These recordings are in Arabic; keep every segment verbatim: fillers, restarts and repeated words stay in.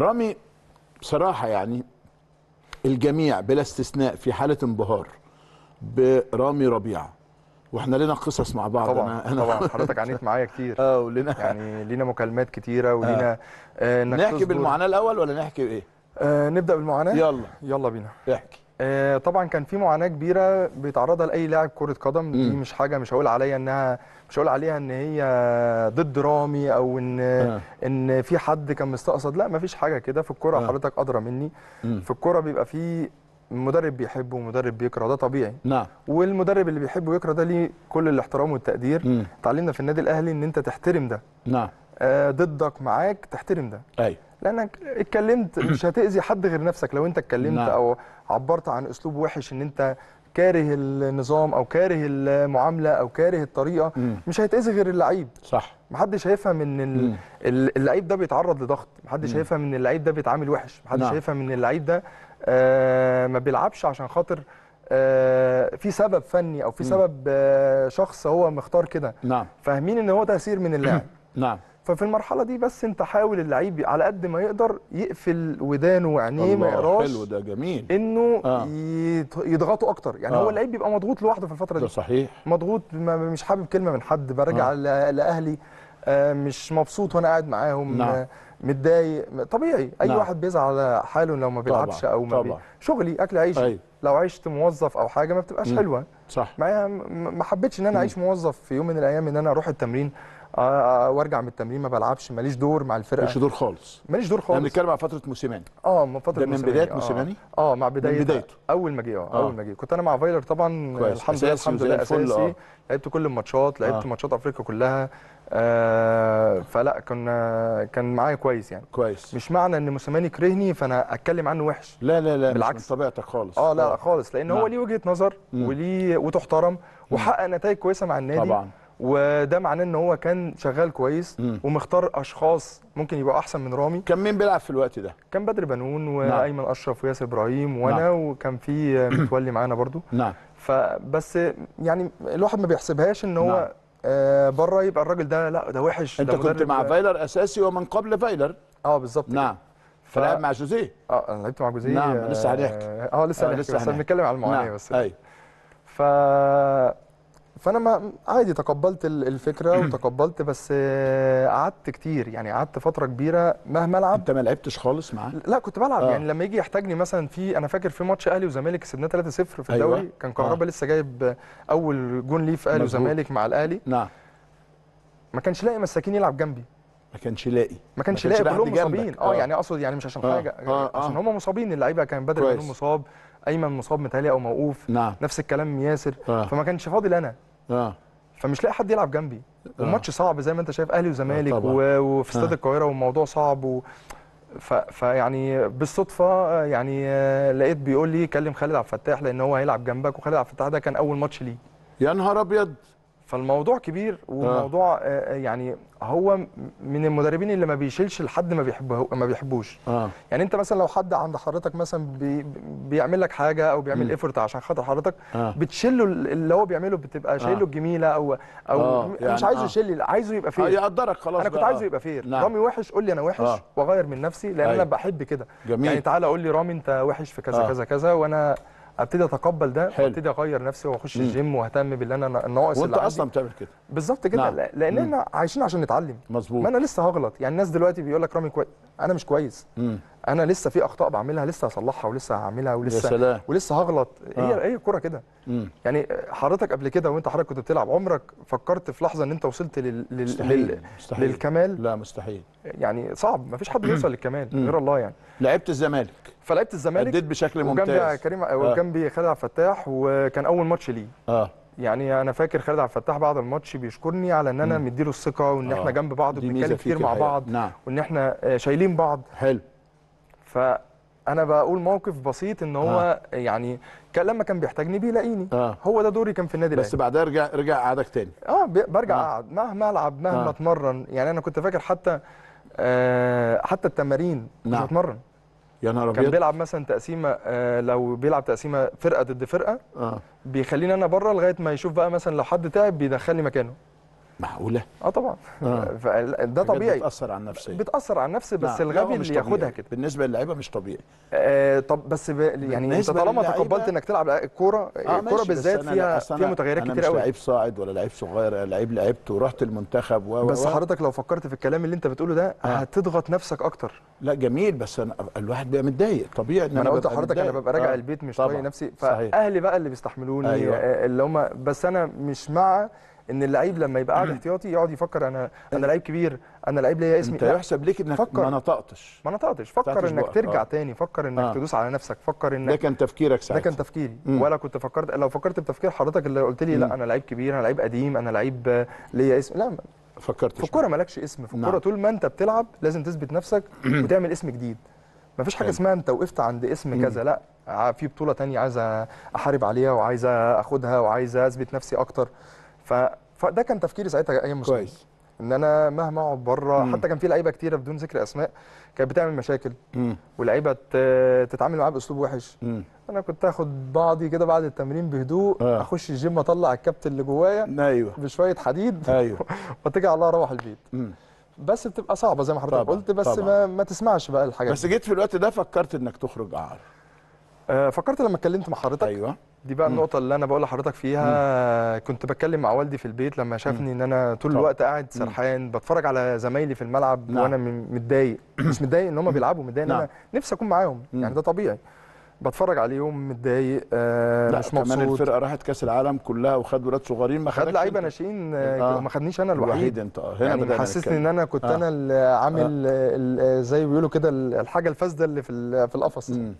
رامي بصراحة يعني الجميع بلا استثناء في حالة انبهار برامي ربيعة، واحنا لنا قصص مع بعض. طبعا أنا طبعا حضرتك عانيت معايا كتير اه ولنا يعني لينا مكالمات كتيرة ولينا آه. نحكي بالمعاناة الأول ولا نحكي بإيه؟ آه نبدأ بالمعاناة. يلا يلا بينا احكي. آه طبعا كان في معاناة كبيرة بيتعرضها لأي لاعب كرة قدم، م. دي مش حاجة مش هقول عليها انها مش هقول عليها ان هي ضد رامي او ان آه. ان في حد كان مستقصد، لا مفيش حاجة كده في الكرة. آه. حضرتك أدرى مني. م. في الكرة بيبقى في مدرب بيحبه ومدرب بيكره، ده طبيعي. نعم. والمدرب اللي بيحبه ويكره ده ليه كل الاحترام والتقدير. م. تعلمنا في النادي الاهلي ان انت تحترم ده. نعم. آه ضدك معاك تحترم ده. ايوه. لانك اتكلمت مش هتاذي حد غير نفسك. لو انت اتكلمت نعم. او عبرت عن اسلوب وحش ان انت كاره النظام او كاره المعامله او كاره الطريقه، م. مش هيتاذي غير اللعيب. صح. محدش هيفهم ان اللعيب ده بيتعرض لضغط، محدش هيفهم ان اللعيب ده بيتعامل وحش، محدش نعم. هيفهم ان اللعيب ده آه ما بيلعبش عشان خاطر آه في سبب فني او في سبب آه شخص هو مختار كده. نعم. فاهمين ان هو تأثير من اللاعب. نعم. ففي المرحله دي بس انت حاول اللعيب على قد ما يقدر يقفل ودانه وعينيه، ما يقراش. حلو ده جميل. انه آه. يضغطوا اكتر يعني. آه. هو اللعيب بيبقى مضغوط لوحده في الفتره دي. ده صحيح. مضغوط مش حابب كلمه من حد، برجع آه. لاهلي آه مش مبسوط وانا قاعد معاهم. نعم. آه متضايق طبيعي. اي نعم. واحد بيزعل على حاله لو ما بيلعبش او ما بي... شغلي اكل عيشي. أي. لو عشت موظف او حاجه ما بتبقاش م. حلوه. صح. ما ما حبيتش ان انا اعيش موظف في يوم من الايام، ان انا اروح التمرين آه وارجع من التمرين ما بلعبش، ماليش دور مع الفرقه، ماليش دور خالص، ماليش دور خالص. احنا بنتكلم على فتره موسيماني. اه من فتره موسيماني، من بدايه موسيماني. اه, آه مع بدايه بدايته اول ما جه اه اول ما جه كنت انا مع فايلر طبعا. كويس. الحمد لله الحمد لله اساسي. آه. لعبت كل الماتشات، لعبت آه. ماتشات افريقيا كلها. آه فلا كنا كان معايا كويس يعني. كويس. مش معنى ان موسيماني كرهني فانا اتكلم عنه وحش، لا لا لا بالعكس، مش من طبيعتك خالص. اه لا, لا خالص، لان نعم. هو ليه وجهه نظر وليه وتحترم وحقق نتائج كويسه مع النادي طبعا، وده معناه ان هو كان شغال كويس مم. ومختار اشخاص ممكن يبقوا احسن من رامي. كان مين بيلعب في الوقت ده؟ كان بدر بنون وايمن نعم. اشرف وياسر ابراهيم وانا نعم. وكان في متولي معانا برضو. نعم. فبس يعني الواحد ما بيحسبهاش ان هو نعم. آه بره يبقى الراجل ده لا ده وحش. انت ده كنت مع فايلر اساسي ومن قبل فايلر. اه بالظبط. نعم. فلعب مع جوزيه. اه انا لعبت مع جوزيه. نعم. آه لسه هنحكي. اه لسه هنحكي بس بنتكلم على المعاناه نعم. بس. ايوه. ف فانا ما عادي تقبلت الفكره وتقبلت، بس قعدت كتير يعني، قعدت فتره كبيره مهما العب. انت ما لعبتش خالص معاه؟ لا كنت بلعب آه. يعني لما يجي يحتاجني مثلا في، انا فاكر في ماتش اهلي وزمالك كسبناه ثلاثة صفر في الدوري. أيوة. كان كهربا آه. لسه جايب اول جون ليه في اهلي وزمالك مع الاهلي. نعم. ما كانش لاقي مساكين يلعب جنبي، ما كانش لاقي ما كانش لاقي كلهم مصابين. اه يعني اقصد يعني مش عشان آه. حاجه آه. آه. عشان هم مصابين اللعيبه. كان بدر بنون مصاب، ايمن مصاب متهيألي او موقوف. نعم. نفس الكلام ياسر. آه. فما كانش فاضل انا. اه فمش لاقي حد يلعب جنبي. آه. الماتش صعب زي ما انت شايف، اهلي وزمالك. آه و... وفي استاد آه. القاهره والموضوع صعب و... ف... فيعني بالصدفه يعني لقيت بيقول لي كلم خالد عبد الفتاح لان هو هيلعب جنبك، وخالد عبد الفتاح ده كان اول ماتش ليه. يا نهار ابيض. فالموضوع كبير والموضوع آه. يعني هو من المدربين اللي ما بيشيلش لحد ما بيحبه ما بيحبوش. آه. يعني انت مثلا لو حد عند حضرتك مثلا بي بيعمل لك حاجه او بيعمل ايفورت عشان خاطر حضرتك، آه. بتشيله اللي هو بيعمله، بتبقى شايله آه. الجميله او او آه. يعني مش عايزه آه. يشيل، عايزه يبقى فير. آه يقدرك خلاص. انا كنت آه. عايزه يبقى فير. نعم. رامي وحش قول لي انا وحش آه. واغير من نفسي لان آه. انا بحب كده يعني. تعالى قول لي رامي انت وحش في كذا آه. كذا كذا وانا ابتدي اتقبل ده وابتدي اغير نفسي واخش الجيم واهتم باللي انا ناقص. وانت اصلا بتعمل كده بالظبط كده. نعم. لان احنا عايشين عشان نتعلم. مظبوط. ما انا لسه هغلط يعني. الناس دلوقتي بيقول لك رامي كويس، انا مش كويس. مم. انا لسه في اخطاء بعملها، لسه هصلحها ولسه هعملها ولسه ولسه هغلط. هي آه. هي الكوره كده يعني. حضرتك قبل كده وانت حضرتك كنت بتلعب عمرك فكرت في لحظه ان انت وصلت لل... لل... مستحيل. لل... مستحيل. للكمال؟ لا مستحيل يعني، صعب. ما فيش حد بيوصل للكمال غير الله يعني. لعبت الزمالك، فلعبت الزمالك اديت بشكل ممتاز وجنبي كريم آه. وجنبي خالد عبد الفتاح، وكان اول ماتش ليه. اه يعني انا فاكر خالد عبد الفتاح بعد الماتش بيشكرني على ان انا مديله الثقه وان آه. احنا جنب بعض وبنتكلم كتير مع بعض. نعم. وان احنا شايلين بعض. حلو. فانا بقول موقف بسيط ان هو آه. يعني كان لما كان بيحتاجني بيلاقيني. آه. هو ده دوري كان في النادي الاهلي. بس بعدها رجع رجع قعدك تاني. اه برجع اقعد آه. مهما العب مهما آه. اتمرن يعني. انا كنت فاكر حتى آه حتى التمارين مش هتمرن. يا نهار ابيض. كان بيلعب مثلا تقسيمه آه لو بيلعب تقسيمه فرقه ضد فرقه آه. بيخليني انا بره لغايه ما يشوف بقى مثلا لو حد تعب بيدخلني مكانه. معقوله؟ اه طبعا آه. فده طبيعي، بتاثر على النفسيه، بتاثر على النفس، بس نعم. الغبي اللي ياخدها كده بالنسبه للعيبه مش طبيعي. آه طب بس يعني انت طالما تقبلت انك تلعب الكوره آه الكوره بالذات فيها فيها متغيرات كتير قوي، لعيب صاعد ولا لعيب صغير، لعيب لعبته ورحت المنتخب و بس حضرتك لو فكرت في الكلام اللي انت بتقوله ده آه. هتضغط نفسك اكتر. لا جميل، بس أنا الواحد بيبقى متضايق طبيعي. انا قلت لحضرتك انا ببقى راجع البيت مش طايق نفسي، فاهلي بقى اللي بيستحملوني اللي هم، بس انا مش مع ان اللعيب لما يبقى قاعد احتياطي يقعد يفكر انا انا لعيب كبير، انا لعيب ليا اسمي. انت يحسب ليك انك فكر. ما نطقتش ما نطقتش فكر انك بقى. ترجع آه. تاني، فكر انك آه. تدوس على نفسك، فكر انك ده كان تفكيرك ساعتها. ده كان تفكيري مم. ولا كنت فكرت. لو فكرت بتفكير حضرتك اللي قلت لي مم. لا انا لعيب كبير، انا لعيب قديم، انا لعيب ليا اسم، لا ما فكرتش. في الكوره مالكش اسم، في الكوره نعم. طول ما انت بتلعب لازم تثبت نفسك وتعمل اسم جديد. مفيش حاجه اسمها انت وقفت عند اسم كذا، لا في بطوله ثانيه عايز احارب عليها وعايز اخدها وعايز اثبت نفسي اكتر. فده كان تفكيري ساعتها ايام مسلم، ان انا مهما اقعد بره. حتى كان في لعيبه كتيره بدون ذكر اسماء كانت بتعمل مشاكل ولعيبه تتعامل معاها باسلوب وحش. مم. انا كنت اخد بعضي كده بعد التمرين بهدوء، آه. اخش الجيم اطلع الكابت اللي جوايا أيوة. بشويه حديد ايوه واتكل على الله اروح البيت. مم. بس بتبقى صعبه زي ما حضرتك قلت، بس طبعًا. ما, ما تسمعش بقى الحاجات. بس جيت في الوقت ده فكرت انك تخرج اعار؟ آه فكرت لما اتكلمت مع حضرتك. ايوه دي بقى النقطة اللي أنا بقول لحضرتك فيها. مم. كنت بتكلم مع والدي في البيت لما شافني إن أنا طول الوقت قاعد سرحان بتفرج على زمايلي في الملعب. نعم. وأنا متضايق، مش متضايق إن هم بيلعبوا، متضايق إن أنا نفسي أكون معاهم، يعني ده طبيعي. بتفرج عليهم متضايق، آه مش مبسوط. كمان الفرقة راحت كأس العالم كلها وخد ولاد صغيرين، ما خدش خد لعيبة ناشئين آه. ما خدنيش أنا الوحيد. أنت آه. هنا يعني حسسني إن أنا كنت آه. أنا اللي عامل آه. زي ما بيقولوا كده الحاجة الفاسدة اللي في في القفص. مم.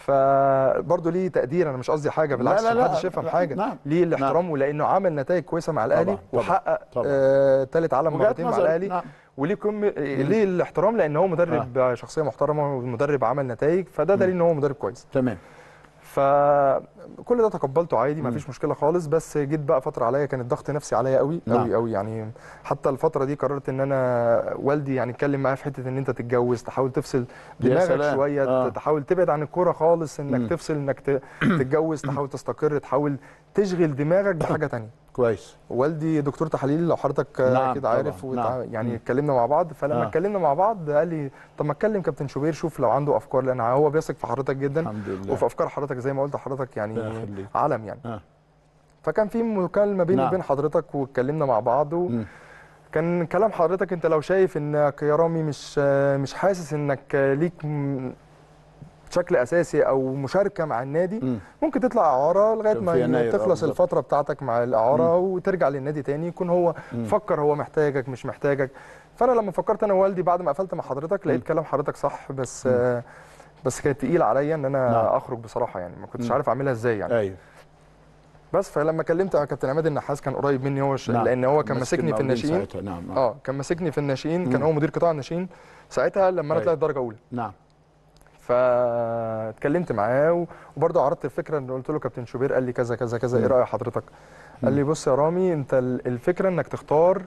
فبرضه ليه تقدير، انا مش قصدي حاجه بالعكس، محدش يفهم حاجه. نعم. ليه الاحترام. نعم. ولانه عمل نتائج كويسه مع الاهلي وحقق ثالث آه عالم مرتين مع الاهلي. نعم. وليه كم... ليه الاحترام، لان هو مدرب آه. شخصيه محترمه ومدرب عمل نتائج، فده دليل ان هو مدرب كويس. تمام. فكل ده تقبلته عادي، مفيش مشكله خالص. بس جيت بقى فتره عليا كانت ضغط نفسي عليا قوي قوي قوي، يعني حتى الفتره دي قررت ان انا والدي يعني اتكلم معايا في حته ان انت تتجوز، تحاول تفصل دماغك شويه، آه. تحاول تبعد عن الكوره خالص، انك مم. تفصل، انك تتجوز، تحاول تستقر، تحاول تشغل دماغك بحاجه ثانيه. كويس. والدي دكتور تحاليل لو حضرتك نعم كده عارف. نعم. يعني اتكلمنا مع بعض، فلما اتكلمنا آه. مع بعض قال لي طب ما اتكلم كابتن شوبير شوف لو عنده افكار، لان هو بيثق في حضرتك جدا الحمد لله. وفي افكار حضرتك زي ما قلت لحضرتك يعني علم يعني آه. فكان في مكالمه بيني وبين نعم. حضرتك واتكلمنا مع بعض، وكان كلام حضرتك انت لو شايف انك يا رامي مش مش حاسس انك ليك بشكل اساسي او مشاركه مع النادي، مم. ممكن تطلع اعاره لغايه ما تخلص الفتره بتاعتك مع الاعاره مم. وترجع للنادي تاني، يكون هو مم. فكر هو محتاجك مش محتاجك. فانا لما فكرت انا ووالدي بعد ما قفلت مع حضرتك لقيت مم. كلام حضرتك صح، بس آه بس كانت تقيل عليا ان انا نعم. اخرج بصراحه، يعني ما كنتش مم. عارف اعملها ازاي يعني. أيوه. بس فلما كلمت كابتن عماد النحاس كان قريب مني هو ش... نعم. لان هو كان ماسكني في الناشئين. نعم. اه كان ماسكني في الناشئين، كان هو مدير قطاع الناشئين ساعتها لما انا طلعت درجه اولى. نعم. فاتكلمت معاه وبرضه عرضت الفكره، ان قلت له كابتن شوبير قال لي كذا كذا كذا، ايه راي حضرتك؟ مم. قال لي بص يا رامي، انت الفكره انك تختار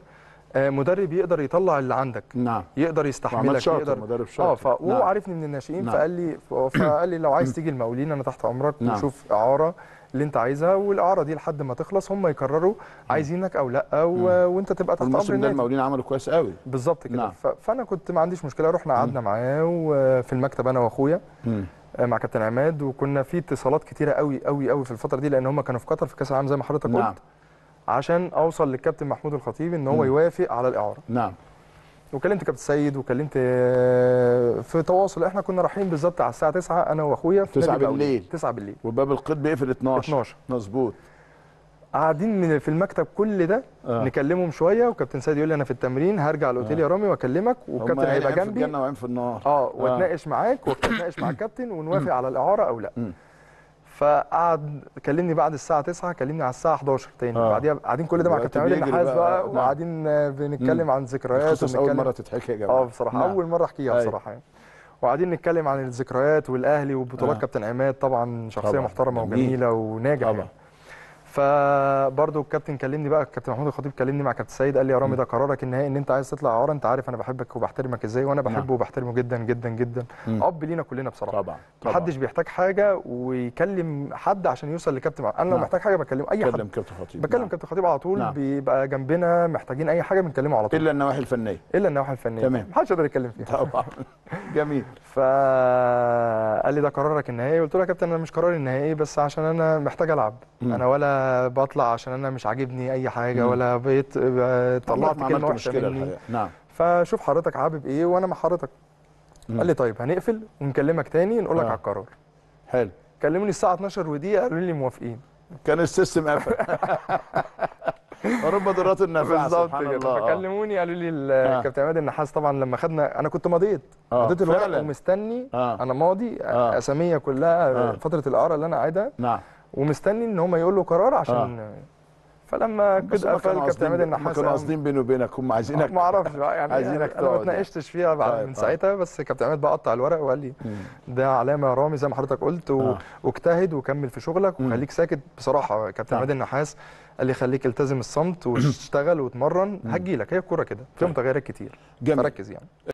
مدرب يقدر يطلع اللي عندك. نعم. يقدر يستحملك، يقدر مدرب شاطر. اه وهو عارفني من الناشئين. نعم. فقال لي فقال لي لو عايز تيجي المقاولين انا تحت امرك، وشوف اعاره اللي انت عايزها، والاعاره دي لحد ما تخلص هم يقرروا عايزينك او لا، و... وانت تبقى تحت امر النادي. الموسم ده المقاولين عملوا كويس قوي. بالظبط كده. نعم. ف... فانا كنت ما عنديش مشكله، رحنا قعدنا معاه وفي المكتب انا واخويا مع كابتن عماد، وكنا في اتصالات كتيره قوي قوي قوي في الفتره دي، لان هم كانوا في قطر في كاس العالم زي ما حضرتك قلت. نعم. عشان اوصل للكابتن محمود الخطيب ان هو م. يوافق على الاعاره. نعم. وكلمت كابتن سيد، وكلمت في تواصل، احنا كنا رايحين بالظبط على الساعه تسعة انا واخويا. تسعة بالليل. تسعة بالليل. وباب القيد بيقفل اتناشر. اتناشر. مظبوط. قاعدين في المكتب كل ده آه. نكلمهم شويه، وكابتن سيد يقول لي انا في التمرين هرجع الاوتيل آه. يا رامي واكلمك، والكابتن هيبقى جنبي. هم في الجنه وعين في النار. اه واتناقش آه. معاك واتناقش مع الكابتن ونوافق على الاعاره او لا. م. فقعد كلمني بعد الساعه تسعة، كلمني على الساعه حداشر تاني. آه. بعديها قاعدين كل ده مع كابتن عماد النحاس بقى، وقاعدين بنتكلم عن ذكريات. بس اول مره تتحكي يا جماعه. اه بصراحه نعم. اول مره احكيها بصراحه يعني. وقاعدين نتكلم عن الذكريات والاهلي وبطولات آه. كابتن عماد طبعا شخصيه طبعًا. محترمه جميل. وجميله وناجح. فبرضه الكابتن كلمني بقى، الكابتن محمود الخطيب كلمني مع كابتن سيد، قال لي يا رامي ده قرارك النهائي ان انت عايز تطلع عوره، انت عارف انا بحبك وبحترمك ازاي، وانا بحبه وبحترمه جدا جدا جدا. اب لينا كلنا بصراحه طبعا، طبعا. محدش بيحتاج حاجه ويكلم حد عشان يوصل لكابتن. انا لو محتاج حاجه بكلم اي حد، بكلم كابتن خطيب، بكلم كابتن خطيب على طول، بيبقى جنبنا محتاجين اي حاجه بنكلمه على طول، الا النواحي الفنيه، الا النواحي الفنيه تمام، محدش يقدر يتكلم فيها طبعا. جميل. فقال لي ده قرارك النهائي، قلت له يا كابتن انا مش قراري النهائي، بس عشان انا محتاج العب، انا ولا بطلع عشان انا مش عاجبني اي حاجه، ولا بيت طلعت كلمه وحشه مني. نعم. فشوف حضرتك حابب ايه وانا مع حضرتك. قال لي طيب هنقفل ونكلمك تاني نقول لك على القرار. حلو. كلموني الساعه اتناشر ودقيقه قالوا لي موافقين. كان السيستم قفل. رب ضرات النفع سبحان الله. فكلموني قالوا لي الكابتن عماد النحاس. طبعا لما خدنا انا كنت مضيت مضيت الورق ومستني، انا ماضي اساميه كلها فتره الاعاره اللي انا قاعدها. نعم. ومستني ان هم يقولوا قرار عشان آه. فلما كده قفل كابتن عماد النحاس، كانوا قاصدين بيني وبينك، هم عايزينك، ما اعرفش بقى يعني، عايزينك انا ما اتناقشتش فيها بعد آه. من ساعتها، بس كابتن عماد بقى قطع الورق وقال لي مم. ده علامه يا رامي زي ما حضرتك قلت، آه. واجتهد وكمل في شغلك وخليك ساكت. بصراحه كابتن عماد النحاس قال لي خليك التزم الصمت واشتغل واتمرن، هتجيلك هي الكوره كده، في متغيرات كتير فركز يعني.